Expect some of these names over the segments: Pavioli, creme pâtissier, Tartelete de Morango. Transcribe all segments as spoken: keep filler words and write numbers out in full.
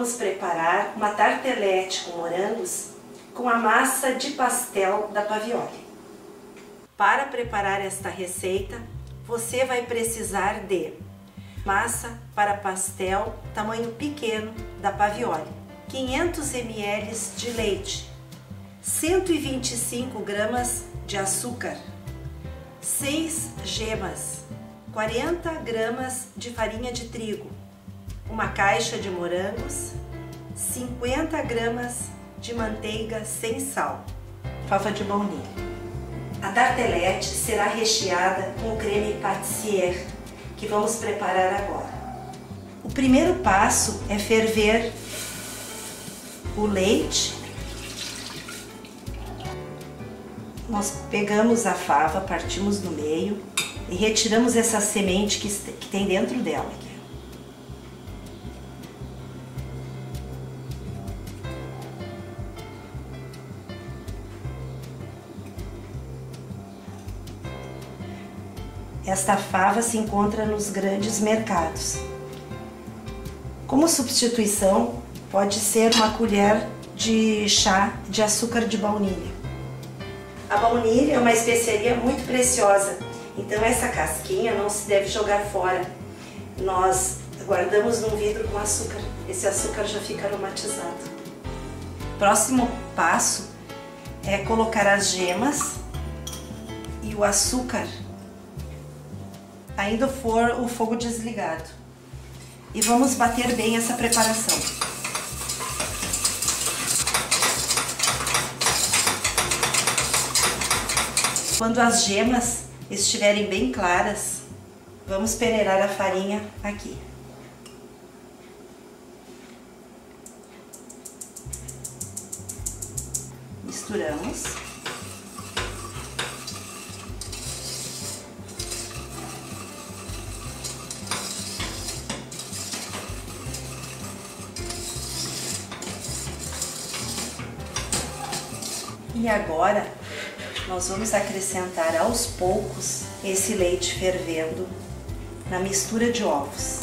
vamos preparar uma tartelete com morangos com a massa de pastel da Pavioli. Para preparar esta receita, você vai precisar de massa para pastel tamanho pequeno da Pavioli, quinhentos mililitros de leite, cento e vinte e cinco gramas de açúcar, seis gemas, quarenta gramas de farinha de trigo, uma caixa de morangos, cinquenta gramas de manteiga sem sal, fava de baunilha. A tartelete será recheada com o creme pâtissier, que vamos preparar agora. O primeiro passo é ferver o leite. Nós pegamos a fava, partimos no meio e retiramos essa semente que tem dentro dela. Esta fava se encontra nos grandes mercados. Como substituição, pode ser uma colher de chá de açúcar de baunilha. A baunilha é uma especiaria muito preciosa, então essa casquinha não se deve jogar fora. Nós guardamos num vidro com açúcar, esse açúcar já fica aromatizado. Próximo passo é colocar as gemas e o açúcar, ainda for o fogo desligado. E vamos bater bem essa preparação. Quando as gemas estiverem bem claras, vamos peneirar a farinha aqui. Misturamos. E agora nós vamos acrescentar aos poucos esse leite fervendo na mistura de ovos.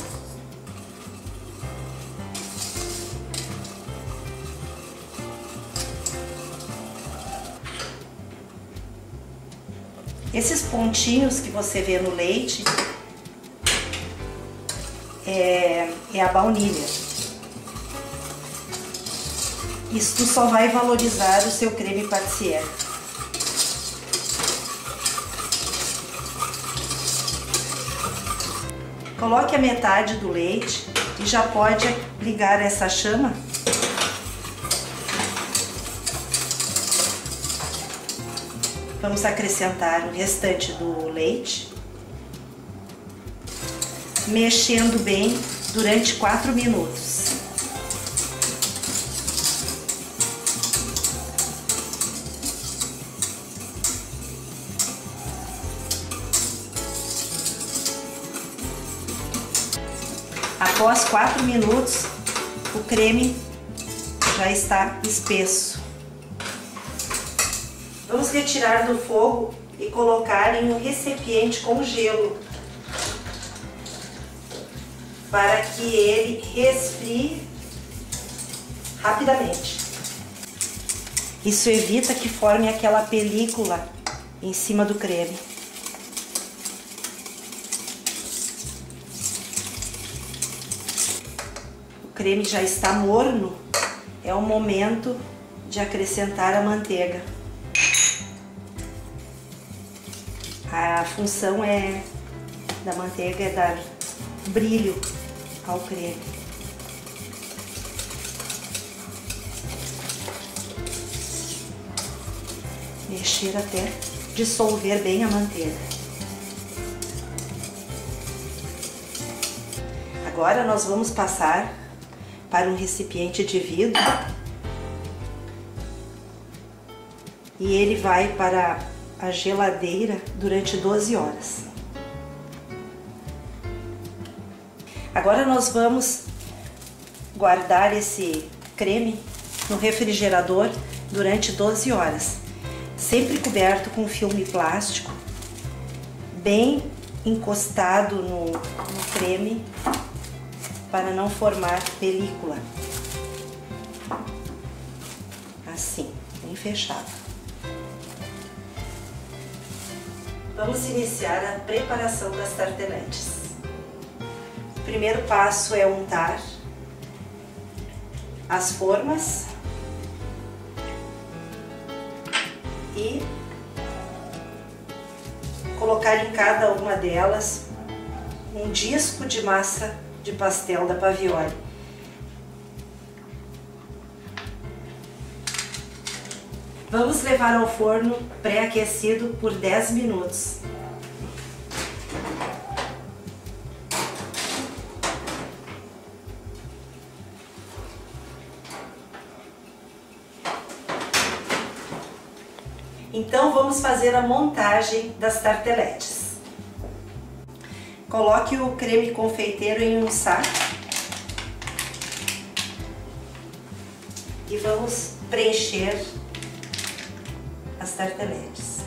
Esses pontinhos que você vê no leite é, é a baunilha. Isto só vai valorizar o seu creme pâtissier. Coloque a metade do leite e já pode ligar essa chama. Vamos acrescentar o restante do leite, mexendo bem durante quatro minutos. Após quatro minutos, o creme já está espesso. Vamos retirar do fogo e colocar em um recipiente com gelo, para que ele resfrie rapidamente. Isso evita que forme aquela película em cima do creme. O creme já está morno, é o momento de acrescentar a manteiga. A função é da manteiga é dar brilho ao creme. Mexer até dissolver bem a manteiga. Agora nós vamos passar para um recipiente de vidro e ele vai para a geladeira durante doze horas. Agora nós vamos guardar esse creme no refrigerador durante doze horas, sempre coberto com filme plástico, bem encostado no, no creme, para não formar película. assim, bem fechado. Vamos iniciar a preparação das tarteletes. O primeiro passo é untar as formas e colocar em cada uma delas um disco de massa de pastel da Pavioli. Vamos levar ao forno pré-aquecido por dez minutos. Então vamos fazer a montagem das tarteletes. Coloque o creme confeiteiro em um saco e vamos preencher as tarteletes.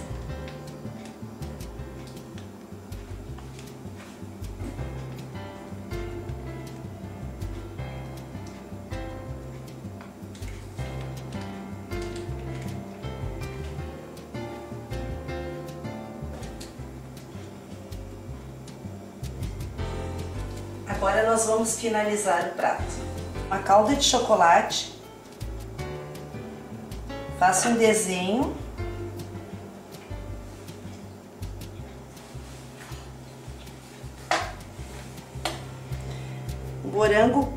Agora nós vamos finalizar o prato. Uma calda de chocolate. Faça um desenho. O morango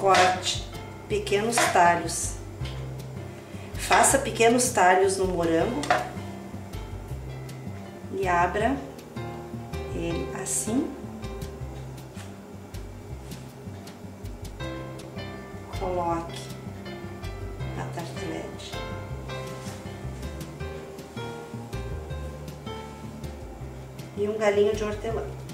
corte pequenos talhos. Faça pequenos talhos no morango e abra ele assim. Coloque a tartelete. E um galinho de hortelã.